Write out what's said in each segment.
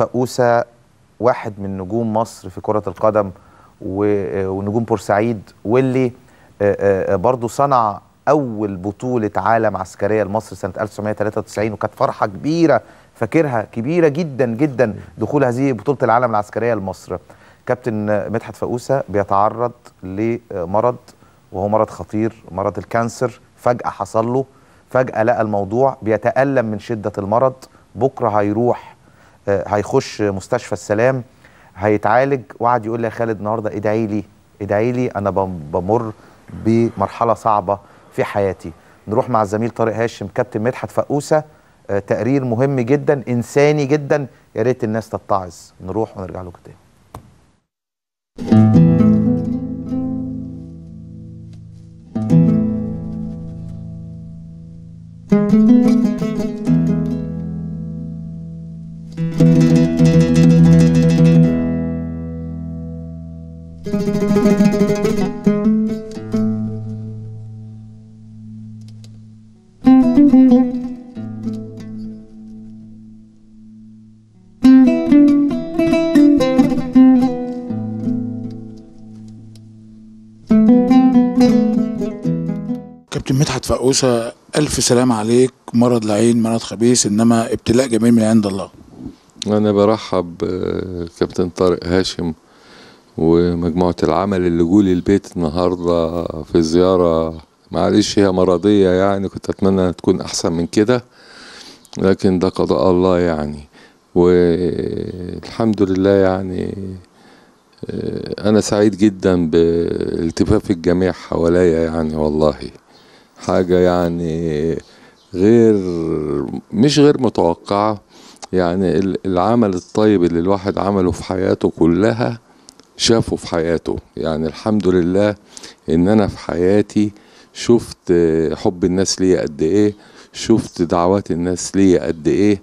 فقوسة واحد من نجوم مصر في كرة القدم ونجوم بورسعيد، واللي برضو صنع أول بطولة عالم عسكرية لمصر سنة 1993، وكانت فرحة كبيرة فاكرها كبيرة جدا جدا دخول هذه بطولة العالم العسكرية لمصر. كابتن مدحت فقوسة بيتعرض لمرض، وهو مرض خطير، مرض الكانسر، فجأة حصل له، فجأة لقى الموضوع، بيتألم من شدة المرض، بكرة هيروح هيخش مستشفى السلام هيتعالج، وقعد يقول لي يا خالد النهارده ادعي لي ادعي لي، انا بمر بمرحله صعبه في حياتي. نروح مع الزميل طارق هاشم كابتن مدحت فقوسة، تقرير مهم جدا انساني جدا، يا ريت الناس تتعظ. نروح ونرجع له تاني. فقوسة ألف سلام عليك، مرض لعين مرض خبيث، إنما ابتلاء جميل من عند الله. أنا برحب كابتن طارق هاشم ومجموعة العمل اللي جوا لي البيت النهاردة في زيارة، معلش هي مرضية يعني، كنت أتمنى تكون أحسن من كده، لكن ده قضاء الله يعني، والحمد لله يعني. أنا سعيد جدا بالتفاف الجميع حواليا يعني، والله حاجة يعني مش غير متوقعة يعني. العمل الطيب اللي الواحد عمله في حياته كلها شافه في حياته يعني. الحمد لله ان انا في حياتي شفت حب الناس ليا قد ايه، شفت دعوات الناس ليا قد ايه،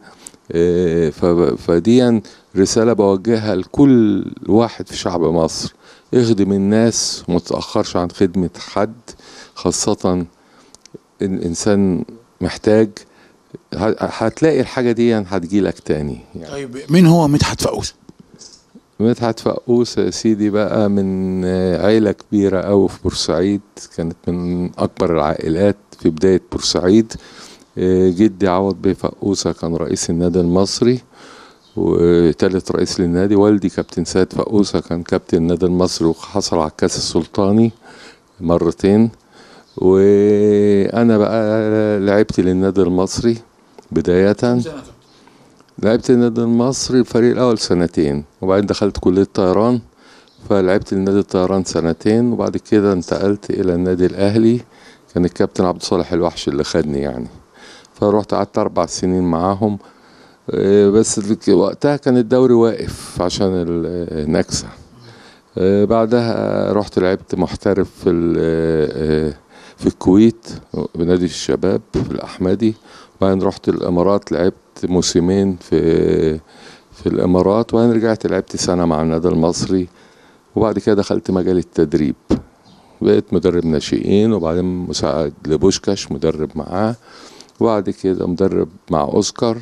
فديا رسالة بوجهها لكل واحد في شعب مصر: اخدم الناس ومتأخرش عن خدمة حد، خاصة الانسان محتاج، هتلاقي الحاجه دي هتجيلك تاني يعني. طيب مين هو مدحت فقوسة؟ مدحت فقوسة يا سيدي بقى من عيله كبيره قوي في بورسعيد، كانت من اكبر العائلات في بدايه بورسعيد. جدي عوض بفقوسة كان رئيس النادي المصري وثالث رئيس للنادي. والدي كابتن سعد فقوسة كان كابتن النادي المصري وحصل على الكاس السلطاني مرتين. وانا بقى لعبت للنادي المصري بداية، لعبت للنادي المصري الفريق الاول سنتين، وبعدين دخلت كلية الطيران فلعبت لنادي الطيران سنتين، وبعد كده انتقلت الى النادي الاهلي، كان الكابتن عبد الصالح الوحش اللي خدني يعني، فروحت قعدت 4 سنين معاهم. بس وقتها كان الدوري واقف عشان النكسة. بعدها رحت لعبت محترف في الكويت بنادي الشباب في الأحمدي، وبعدين رحت الإمارات لعبت موسمين في الإمارات، وبعدين رجعت لعبت سنة مع النادي المصري، وبعد كده دخلت مجال التدريب، بقيت مدرب ناشئين، وبعدين مساعد لبوشكاش مدرب معاه، وبعد كده مدرب مع أوسكار،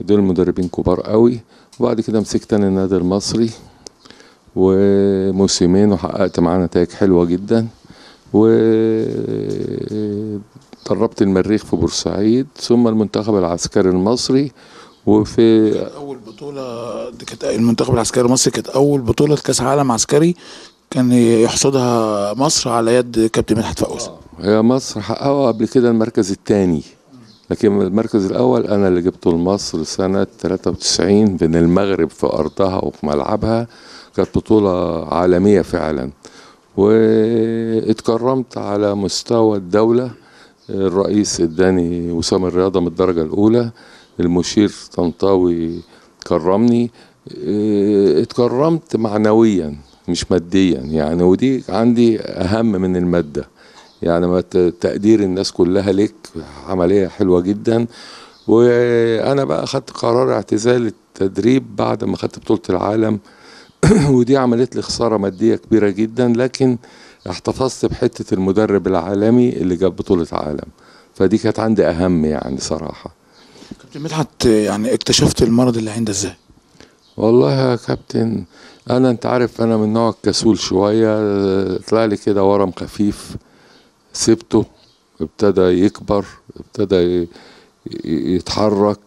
دول مدربين كبار قوي. وبعد كده مسكت تاني النادي المصري وموسمين، وحققت معاه نتائج حلوة جدا، ودربت المريخ في بورسعيد، ثم المنتخب العسكري المصري. وفي اول بطولة دي كانت المنتخب العسكري المصري، كانت اول بطولة كاس عالم عسكري كان يحصدها مصر على يد كابتن مدحت فقوسة. هي مصر حققوا قبل كده المركز الثاني، لكن المركز الاول انا اللي جبته لمصر سنة 93 من المغرب في ارضها وفي ملعبها، كانت بطولة عالمية فعلا. واتكرمت على مستوى الدولة، الرئيس اداني وسام الرياضة من الدرجة الأولى، المشير طنطاوي كرمني، اتكرمت معنويا مش ماديا يعني، ودي عندي أهم من المادة يعني، تقدير الناس كلها ليك عملية حلوة جدا. وأنا بقى خدت قرار اعتزال التدريب بعد ما خدت بطولة العالم ودي عملت لي خساره ماديه كبيره جدا، لكن احتفظت بحته المدرب العالمي اللي جاب بطوله عالم، فدي كانت عندي اهم يعني صراحه. كابتن مدحت، يعني اكتشفت المرض اللي عندك ازاي؟ والله يا كابتن انا انت عارف انا من نوع الكسول شويه، طلع لي كده ورم خفيف، سبته ابتدى يكبر، ابتدى يتحرك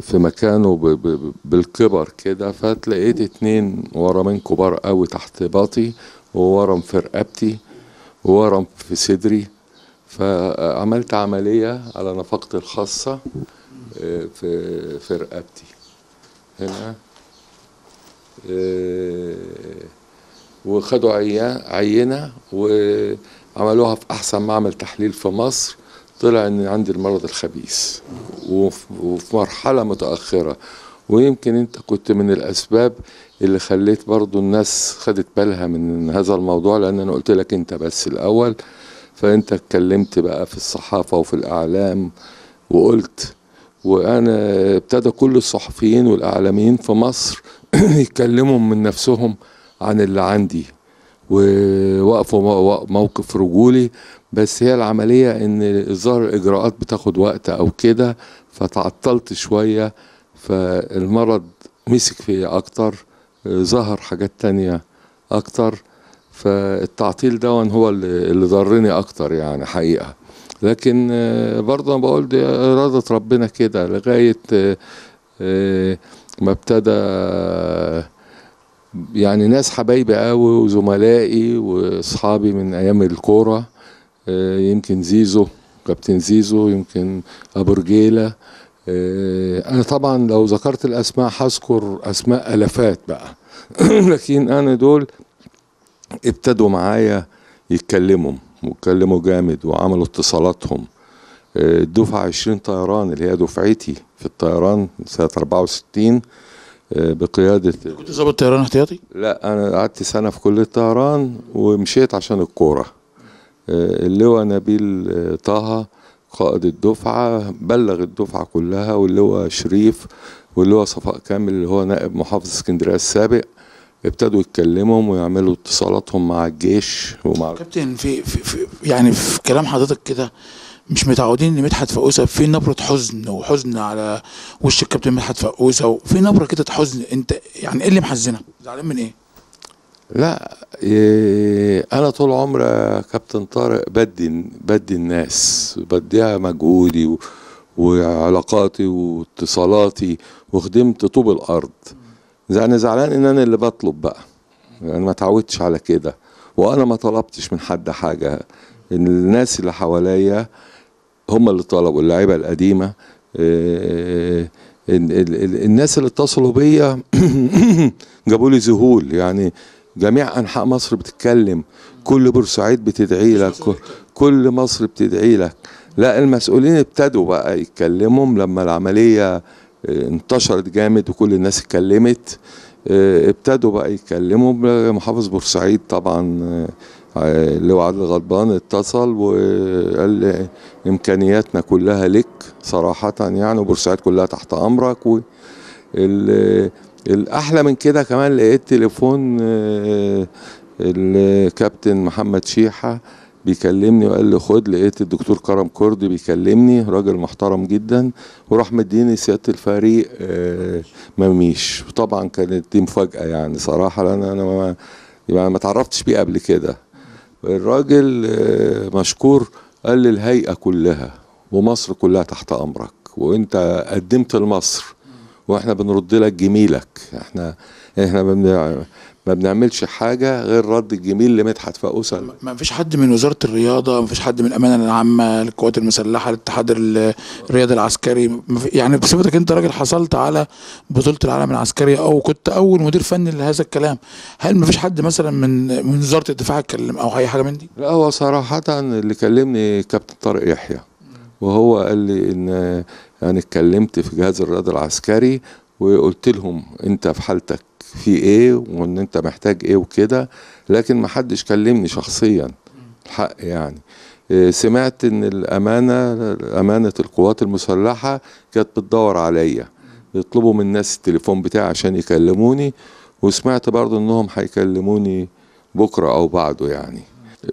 في مكانه بالكبر كده، فتلاقيت 2 ورمين كبار قوي تحت باطي، وورم في رقبتي وورم في صدري. فعملت عمليه على نفقتي الخاصه في رقبتي هنا، وخدوا عينه وعملوها في احسن معمل تحليل في مصر، طلع ان عندي المرض الخبيث وفي مرحله متاخره. ويمكن انت كنت من الاسباب اللي خليت برضو الناس خدت بالها من هذا الموضوع، لان انا قلت لك انت بس الاول، فانت اتكلمت بقى في الصحافه وفي الاعلام وقلت، وانا ابتدى كل الصحفيين والاعلاميين في مصر يتكلموا من نفسهم عن اللي عندي، ووقفوا موقف رجولي. بس هي العمليه ان الظاهر الاجراءات بتاخد وقت او كده، فتعطلت شويه، فالمرض مسك فيا اكتر، ظهر حاجات تانية اكتر، فالتعطيل ده هو اللي ضرني اكتر يعني حقيقه. لكن برضه انا بقول دي اراده ربنا كده، لغايه ما ابتدى يعني ناس حبايبي قوي وزملائي واصحابي من ايام الكوره، يمكن زيزو، كابتن زيزو، يمكن ابو رجيله. انا طبعا لو ذكرت الاسماء هذكر اسماء الافات بقى لكن انا دول ابتدوا معايا يتكلموا جامد وعملوا اتصالاتهم. الدفعه 20 طيران اللي هي دفعتي في الطيران سنه 64 بقياده. كنت ضابط طيران احتياطي؟ لا، انا قعدت سنه في كليه الطيران ومشيت عشان الكوره. اللواء نبيل طه قائد الدفعه بلغ الدفعه كلها، واللواء شريف، واللواء صفاء كامل اللي هو نائب محافظ اسكندريه السابق، ابتدوا يتكلموا ويعملوا اتصالاتهم مع الجيش ومع كابتن. في كلام حضرتك كده مش متعودين ان مدحت فقوسة في نبرة حزن، وحزن على وش الكابتن مدحت فقوسة، وفي نبرة كده حزن. انت يعني ايه اللي محزنك؟ زعلان من ايه؟ لا انا طول عمري يا كابتن طارق بدي الناس، بديها مجهودي وعلاقاتي واتصالاتي، وخدمت طوب الارض. انا زعلان ان انا اللي بطلب بقى، انا ما اتعودتش على كده، وانا ما طلبتش من حد حاجه. الناس اللي حواليا هم اللي طلبوا، اللعيبه القديمه، الناس اللي اتصلوا بيا جابوا لي ذهول. يعني جميع انحاء مصر بتتكلم، كل بورسعيد بتدعي لك، كل مصر بتدعي لك. لا، المسؤولين ابتدوا بقى يتكلموا لما العمليه انتشرت جامد وكل الناس اتكلمت، ابتدوا بقى يتكلموا. محافظ بورسعيد طبعا اللي هو عادل الغضبان اتصل وقال لي امكانياتنا كلها لك صراحه، يعني بورسعيد كلها تحت امرك. الاحلى من كده كمان لقيت تليفون الكابتن محمد شيحة بيكلمني وقال لي خد. لقيت الدكتور كرم كردي بيكلمني، راجل محترم جدا، وراح مديني سياده الفريق مميش. وطبعا كانت دي مفاجاه يعني صراحه، لان انا ما اتعرفتش بيه قبل كده. الراجل مشكور قال لي الهيئه كلها ومصر كلها تحت امرك، وانت قدمت لمصر، واحنا بنرد لك جميلك. احنا ما بنعملش حاجه غير رد الجميل لمدحت فقوسة. ما فيش حد من وزاره الرياضه، ما فيش حد من الامانه العامه، القوات المسلحه، الاتحاد الرياضي العسكري، يعني بصفتك انت راجل حصلت على بطوله العالم العسكري او كنت اول مدير فني لهذا الكلام، هل ما فيش حد مثلا من وزاره الدفاع اتكلم او اي حاجه من دي؟ لا، هو صراحه اللي كلمني كابتن طارق يحيى، وهو قال لي ان انا اتكلمت في جهاز الرياضه العسكري وقلت لهم انت في حالتك في ايه وان انت محتاج ايه وكده، لكن ما حدش كلمني شخصيا الحق يعني. سمعت ان امانه القوات المسلحه كانت بتدور عليا، بيطلبوا من الناس التليفون بتاعي عشان يكلموني، وسمعت برضو انهم هيكلموني بكره او بعده يعني.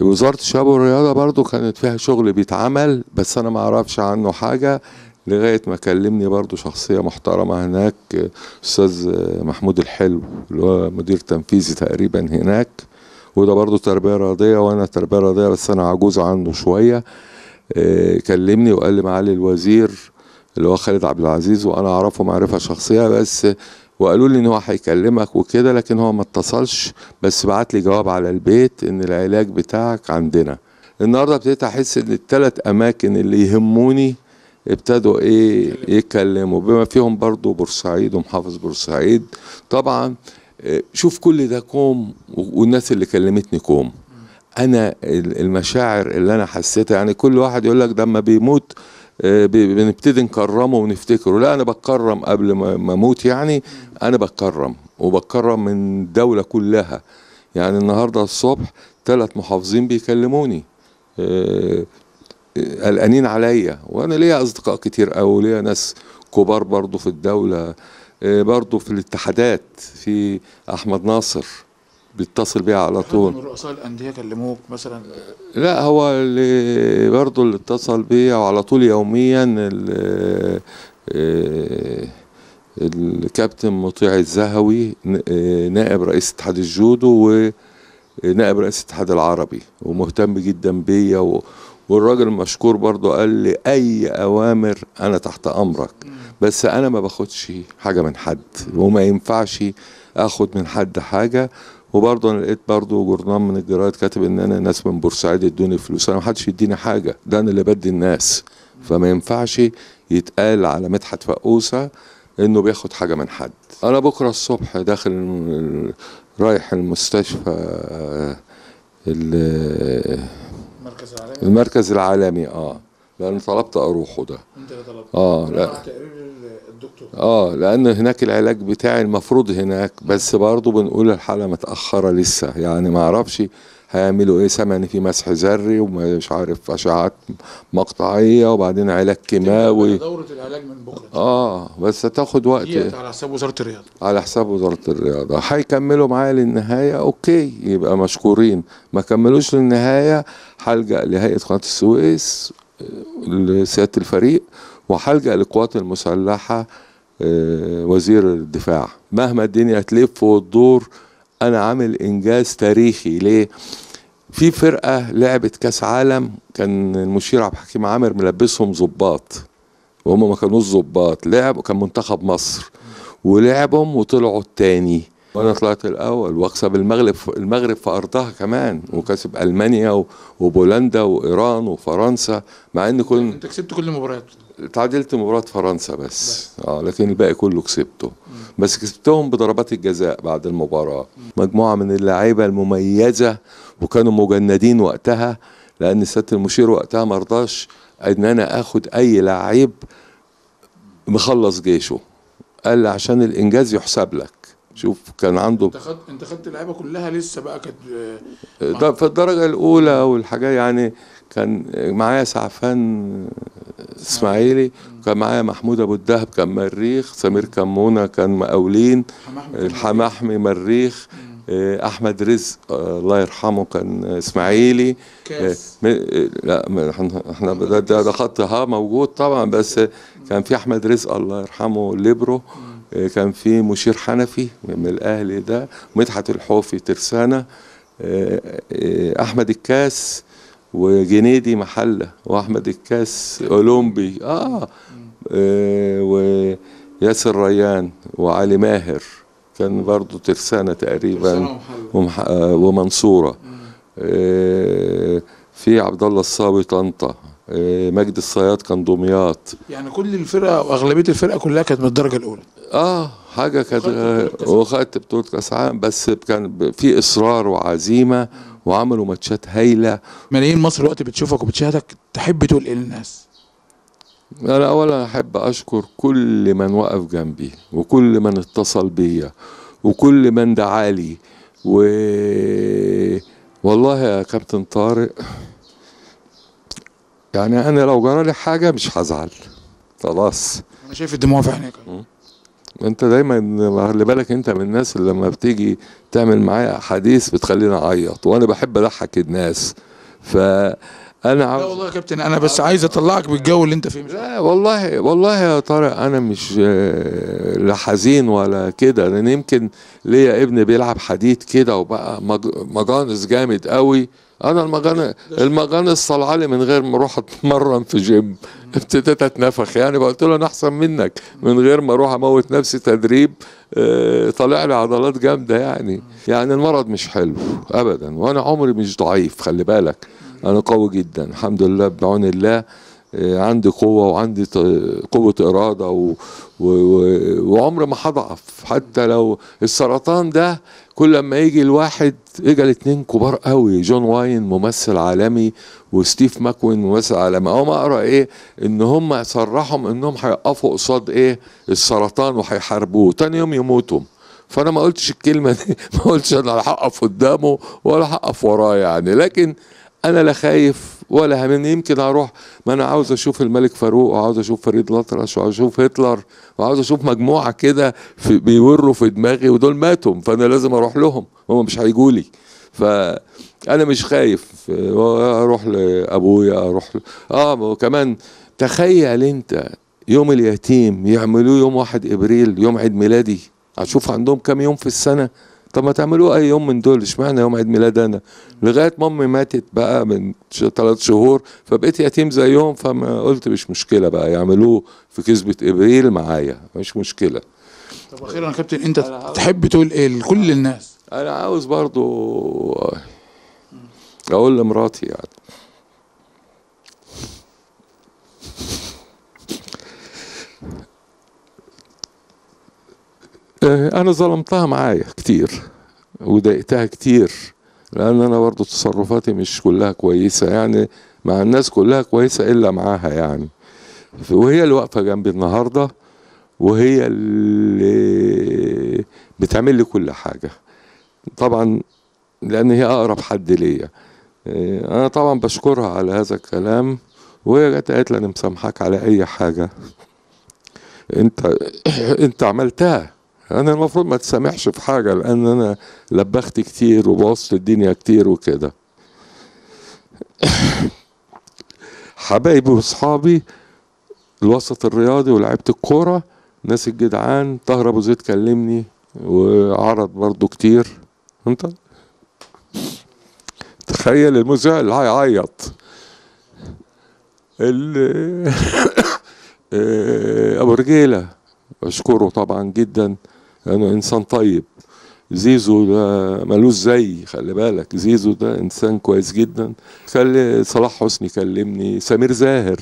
وزاره الشباب والرياضه برضو كانت فيها شغل بيتعمل، بس انا ما اعرفش عنه حاجه، لغايه ما كلمني برضو شخصيه محترمه هناك، استاذ محمود الحلو اللي هو مدير تنفيذي تقريبا هناك، وده برضو تربيه رياضيه وانا تربيه رياضيه بس انا عجوز عنه شويه. كلمني وقال لي معالي الوزير اللي هو خالد عبد العزيز وانا اعرفه معرفه شخصيه بس، وقالوا لي ان هو هيكلمك وكده، لكن هو ما اتصلش بس بعت لي جواب على البيت ان العلاج بتاعك عندنا النهارده. ابتديت احس ان الثلاث اماكن اللي يهموني ابتدوا ايه يتكلموا، بما فيهم برضو بورسعيد ومحافظ بورسعيد طبعا. شوف كل ده كوم، والناس اللي كلمتني كوم. انا المشاعر اللي انا حسيتها، يعني كل واحد يقول لك ده اما بيموت بنبتدي نكرمه ونفتكره، لا انا بتكرم قبل ما اموت، يعني انا بتكرم وبتكرم من الدوله كلها. يعني النهارده الصبح 3 محافظين بيكلموني قلقانين عليا، وانا ليا اصدقاء كتير قوي وليا ناس كبار برضو في الدوله، برضو في الاتحادات، في احمد ناصر بيتصل بيها على طول. رؤساء الانديه كلموك مثلا؟ لا هو اللي برضه اللي اتصل بيا وعلى طول يوميا الكابتن مطيع الزهوي نائب رئيس اتحاد الجودو ونائب رئيس الاتحاد العربي، ومهتم جدا بيا، والراجل مشكور برضه قال لي اي اوامر انا تحت امرك، بس انا ما باخدش حاجه من حد وما ينفعش اخد من حد حاجه. وبرضه انا لقيت برضه جورنال من الجرايد كاتب ان انا ناس من بورسعيد ادوني فلوس، انا محدش يديني حاجه، ده انا اللي بدي الناس، فما ينفعش يتقال على مدحت فقوسة انه بياخد حاجه من حد. انا بكره الصبح داخل رايح المستشفى المركز العالمي لان طلبت اروحه ده. انت اللي طلبت؟ لا الدكتور. لان هناك العلاج بتاعي المفروض هناك، بس برضه بنقول الحاله متاخره لسه، يعني ما اعرفش هيعملوا ايه. سامع ان في مسح ذري ومش عارف اشعات مقطعيه وبعدين علاج كيماوي، دوره العلاج من بكره بس هتاخد وقت. على حساب وزاره الرياضه؟ على حساب وزاره الرياضه. هيكملوا معايا للنهايه اوكي يبقى مشكورين، ما كملوش للنهايه هلجا لهيئه قناه السويس لسياده الفريق، وهلجأ للقوات المسلحه وزير الدفاع. مهما الدنيا تلف وتدور انا عامل انجاز تاريخي. ليه؟ في فرقه لعبت كاس عالم كان المشير عبد الحكيم عامر ملبسهم ظباط وهم ما كانوش ظباط، لعبوا كان منتخب مصر ولعبهم وطلعوا الثاني، وانا طلعت الاول واكسب المغرب في ارضها كمان، وكسب المانيا وبولندا وايران وفرنسا، مع ان كل انت كسبت كل المباريات، تعادلت مباراه فرنسا بس لكن الباقي كله كسبته. بس كسبتهم بضربات الجزاء بعد المباراه. مجموعه من اللعيبه المميزه وكانوا مجندين وقتها، لان سياده المشير وقتها ما رضاش ان انا اخد اي لعيب مخلص جيشه، قال لي عشان الانجاز يحسب لك. شوف كان عنده انت خدت اللعيبه كلها لسه بقى كانت في الدرجه الاولى والحاجات، يعني كان معايا سعفان إسماعيلي، كان معايا محمود أبو الذهب كان مريخ، سمير كان مونة كان مقاولين، الحمحمي مريخ، أحمد رزق الله يرحمه كان إسماعيلي، كاس لا احنا ده خط موجود طبعا، بس كان في أحمد رزق الله يرحمه ليبرو، كان في مشير حنفي من الأهلي ده، مدحت الحوفي ترسانة، أحمد الكاس وجنيدي محله، واحمد الكاس اولمبي وياسر ريان وعلي ماهر كان برضو ترسانه تقريبا ومنصوره، في عبد الله الصاوي طنطا، مجد الصياد كان دمياط. يعني كل الفرقه واغلبيه الفرقه كلها كانت من الدرجه الاولى. حاجه كانت، وخدت بطوله كاس عالم، بس كان في اصرار وعزيمه وعملوا ماتشات هايله. ملايين مصر الوقت بتشوفك وبتشاهدك، تحب تقول ايه للناس؟ انا اولا احب اشكر كل من وقف جنبي وكل من اتصل بيا وكل من دعالي. والله يا كابتن طارق، يعني انا لو جرالي حاجه مش هزعل خلاص. انا شايف الدموع في عينيك، انت دايما خلي بالك انت من الناس اللي لما بتيجي تعمل معايا حديث بتخليني اعيط، وانا بحب اضحك الناس، ف انا عاوز. لا والله يا كابتن انا بس عايز اطلعك بالجو اللي انت فيه. لا والله والله يا طارق انا مش لا حزين ولا كده، لان يمكن ليا ابن بيلعب حديد كده وبقى مجانس جامد قوي. انا المجانس صلعلي من غير ما اروح اتمرن في جيم، ابتديت اتنفخ يعني. قلت له انا احسن منك، من غير ما اروح اموت نفسي تدريب طلع لي عضلات جامده يعني. يعني المرض مش حلو ابدا، وانا عمري مش ضعيف، خلي بالك انا قوي جدا الحمد لله بعون الله. عندي قوه وعندي قوه اراده وعمري ما هضعف. حتى لو السرطان ده كل ما يجي الواحد اجى الاثنين كبار قوي، جون واين ممثل عالمي وستيف ماكوين ممثل عالمي. اول ما اقرا ايه ان هم صرحهم انهم هيقفوا قصاد ايه السرطان وهيحاربوه، تاني يوم يموتوا. فانا ما قلتش الكلمه دي، ما قلتش انا هقف قدامه ولا هقف وراه يعني. لكن انا لا خايف ولا همين. يمكن اروح، ما انا عاوز اشوف الملك فاروق وعاوز اشوف فريد الاطرش وعاوز اشوف هتلر وعاوز اشوف مجموعه كده بيوروا في دماغي، ودول ماتوا فانا لازم اروح لهم، هم مش هيجوا لي. فانا مش خايف، اروح لابويا اروح وكمان تخيل انت يوم اليتيم يعملوه يوم 1 ابريل يوم عيد ميلادي. هتشوف عندهم كام يوم في السنه، طب ما تعملوه اي يوم من دول، اشمعنى يوم عيد ميلاد انا؟ لغايه ما امي ماتت بقى من 3 شهور فبقيت يتيم زيهم، فما قلت مش مشكله بقى يعملوه في كذبه ابريل معايا، مش مشكله. طب اخيرا يا كابتن انت تحب تقول ايه لكل الناس؟ انا عاوز برضو اقول لمراتي يعني أنا ظلمتها معايا كتير وضايقتها كتير، لأن أنا برضو تصرفاتي مش كلها كويسة يعني، مع الناس كلها كويسة إلا معاها يعني. وهي اللي واقفة جنبي النهاردة، وهي اللي بتعمل لي كل حاجة طبعا، لأن هي أقرب حد ليا. أنا طبعا بشكرها على هذا الكلام، وهي جت قالت لي أنا مسامحاك على أي حاجة أنت عملتها. أنا المفروض ما تسامحش في حاجة، لأن أنا لبخت كتير وبوظت الدنيا كتير وكده. حبايبي وأصحابي الوسط الرياضي ولاعيبة الكورة، ناس الجدعان، طاهر أبو زيد كلمني وعرض برضو كتير. أنت تخيل المذيع اللي هيعيط أبو رجيلة أشكره طبعا جدا لأنه إنسان طيب. زيزو ده ملوش زي، خلي بالك زيزو ده إنسان كويس جدا. خلي صلاح حسني كلمني، سمير زاهر.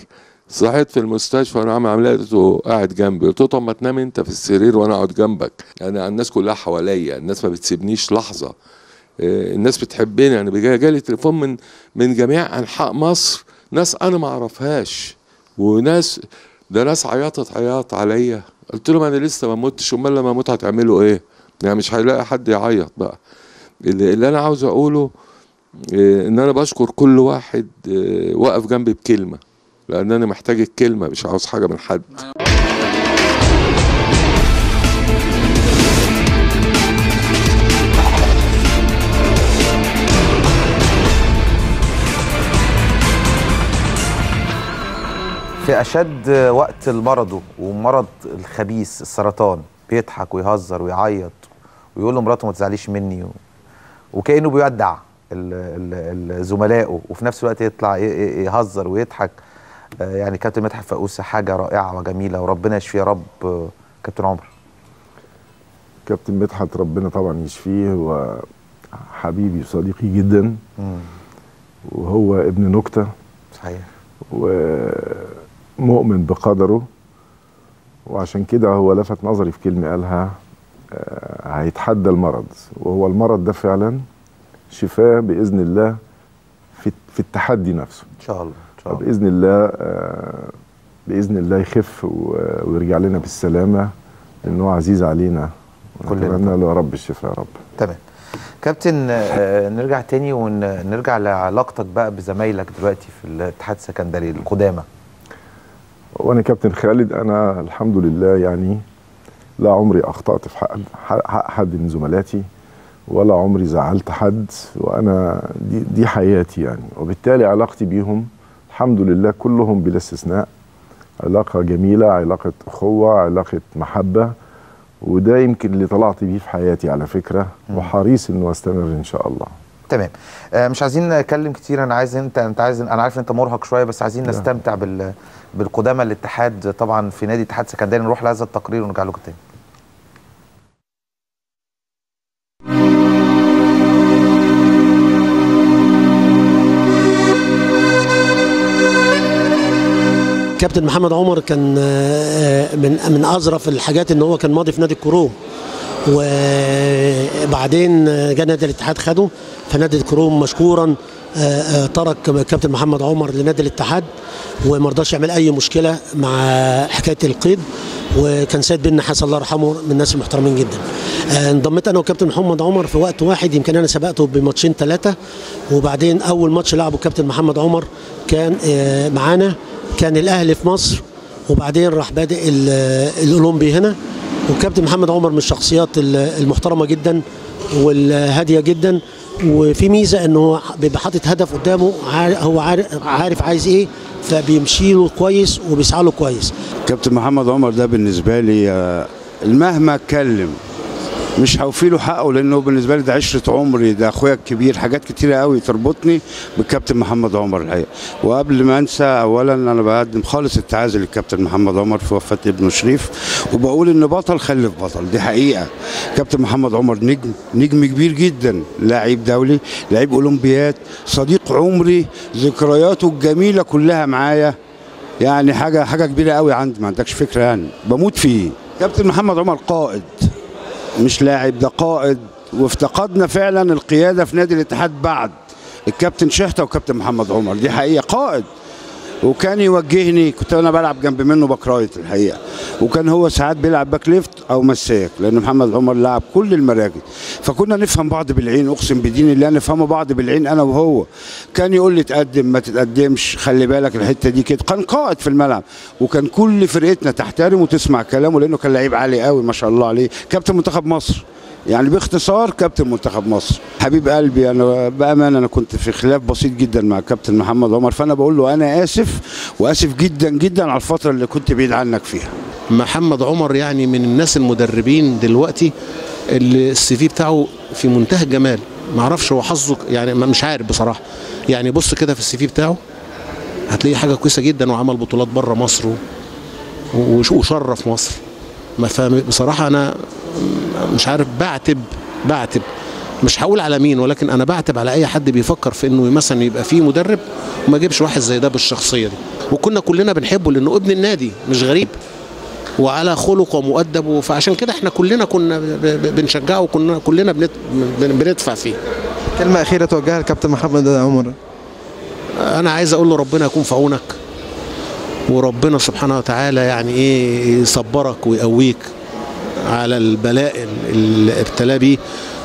صحيت في المستشفى وأنا عامل عملية لقيته قاعد جنبي، قلت له طب ما تنام أنت في السرير وأنا أقعد جنبك. أنا الناس كلها حواليا، الناس ما بتسيبنيش لحظة، الناس بتحبني. أنا يعني جالي تليفون من جميع أنحاء مصر، ناس أنا ما أعرفهاش، وناس ده ناس عيطت عياط عليا. قلت لهم انا لسه ما متش، امال لما اموت هتعملوا ايه؟ يعني مش هيلاقي حد يعيط بقى. اللي انا عاوز اقوله ان انا بشكر كل واحد وقف جنبي بكلمه، لان انا محتاج الكلمه، مش عاوز حاجه من حد. في أشد وقت لمرضه ومرض الخبيث السرطان، بيضحك ويهزر ويعيط ويقول لمراته ما تزعليش مني وكأنه بيودع زملائه، وفي نفس الوقت يطلع يهزر ويضحك. يعني كابتن مدحت فقوسة حاجة رائعة وجميلة، وربنا يشفيه يا رب. كابتن عمر. كابتن مدحت ربنا طبعا يشفيه، وحبيبي وصديقي جدا، وهو ابن نكتة صحيح، ومؤمن بقدره، وعشان كده هو لفت نظري في كلمة قالها هيتحدى المرض، وهو المرض ده فعلا شفاه بإذن الله في التحدي نفسه إن شاء الله. بإذن الله بإذن الله يخف ويرجع لنا بالسلامة، لأنه عزيز علينا، ونتمنى له يا رب الشفاء يا رب. تمام كابتن، نرجع تاني ونرجع لعلاقتك بقى بزمايلك دلوقتي في الاتحاد السكندري القدامى. وانا كابتن خالد انا الحمد لله يعني لا عمري اخطأت في حق حد من زملاتي، ولا عمري زعلت حد، وأنا دي حياتي يعني، وبالتالي علاقتي بيهم الحمد لله كلهم بلا استثناء علاقة جميلة، علاقة أخوة، علاقة محبة، وده يمكن اللي طلعت بيه في حياتي على فكرة، وحريص إنه أستمر إن شاء الله. تمام، مش عايزين نتكلم كتير، أنا عايز أنت عايز، أنا عارف إن أنت مرهق شوية، بس عايزين نستمتع بالقدامى الاتحاد طبعا في نادي اتحاد سكندري. نروح لهذا التقرير ونرجع لكم تاني. كابتن محمد عمر كان من أظرف الحاجات إن هو كان ماضي في نادي الكروم، وبعدين جه نادي الاتحاد خده، فنادي الكروم مشكورا ترك كابتن محمد عمر لنادي الاتحاد وما رضاش يعمل أي مشكلة مع حكاية القيد، وكان سيد بن حسن الله يرحمه من الناس المحترمين جدا. انضميت أنا وكابتن محمد عمر في وقت واحد، يمكن أنا سبقته بماتشين ثلاثة، وبعدين أول ماتش لعبه كابتن محمد عمر كان معانا كان الأهلي في مصر، وبعدين راح بادئ الأولمبي هنا. وكابتن محمد عمر من الشخصيات المحترمة جدا والهادية جدا، وفي ميزة أنه بيبقى حاطط هدف قدامه، هو عارف عايز إيه، فبيمشي له كويس وبيسعى له كويس. كابتن محمد عمر ده بالنسبة لي مهما اتكلم مش هوفي له حقه، لأنه بالنسبة لي ده عشرة عمري، ده أخويا الكبير، حاجات كتيرة قوي تربطني بالكابتن محمد عمر الحقيقة. وقبل ما أنسى، أولا أنا بقدم خالص التعازي للكابتن محمد عمر في وفاة ابنه شريف، وبقول إن بطل خلف بطل، دي حقيقة. كابتن محمد عمر نجم كبير جدا، لاعب دولي، لاعب أولمبياد، صديق عمري، ذكرياته الجميلة كلها معايا، يعني حاجة كبيرة قوي عندي، ما عندكش فكرة يعني، بموت فيه. كابتن محمد عمر قائد مش لاعب، ده قائد، وافتقدنا فعلا القياده في نادي الاتحاد بعد الكابتن شيحة وكابتن محمد عمر، دي حقيقه. قائد، وكان يوجهني، كنت انا بلعب جنب منه باك رايت الحقيقه، وكان هو ساعات بيلعب باك ليفت او مساك، لان محمد عمر لعب كل المراكز، فكنا نفهم بعض بالعين، اقسم بدين اللي نفهمه بعض بالعين انا وهو. كان يقول لي تقدم ما تتقدمش، خلي بالك الحته دي كده، كان قائد في الملعب، وكان كل فرقتنا تحترم وتسمع كلامه، لانه كان لعيب عالي قوي ما شاء الله عليه، كابتن منتخب مصر، يعني باختصار كابتن منتخب مصر حبيب قلبي. انا بامانه انا كنت في خلاف بسيط جدا مع كابتن محمد عمر، فانا بقول له انا اسف، واسف جدا جدا على الفتره اللي كنت بعيد عنك فيها. محمد عمر يعني من الناس المدربين دلوقتي اللي السي في بتاعه في منتهى الجمال، ما اعرفش هو حظه يعني، مش عارف بصراحه يعني، بص كده في السي في بتاعه هتلاقي حاجه كويسه جدا، وعمل بطولات بره مصر وشرف مصر. بصراحه انا مش عارف، بعتب مش هقول على مين، ولكن انا بعتب على اي حد بيفكر في انه مثلا يبقى فيه مدرب وما يجيبش واحد زي ده بالشخصيه دي. وكنا كلنا بنحبه لانه ابن النادي مش غريب، وعلى خلق ومؤدب، فعشان كده احنا كلنا كنا بنشجعه، وكنا كلنا بندفع فيه. كلمه اخيره توجهها لكابتن محمد عمر. انا عايز اقول له ربنا يكون في عونك، وربنا سبحانه وتعالى يعني ايه يصبرك ويقويك على البلاء اللي ابتلى بيه،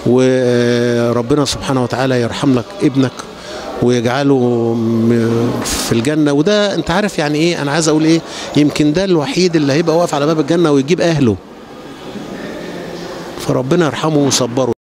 وربنا سبحانه وتعالى يرحم لك ابنك ويجعله في الجنه. وده انت عارف يعني ايه، انا عايز اقول ايه، يمكن ده الوحيد اللي هيبقى واقف على باب الجنه ويجيب اهله، فربنا يرحمه ويصبره.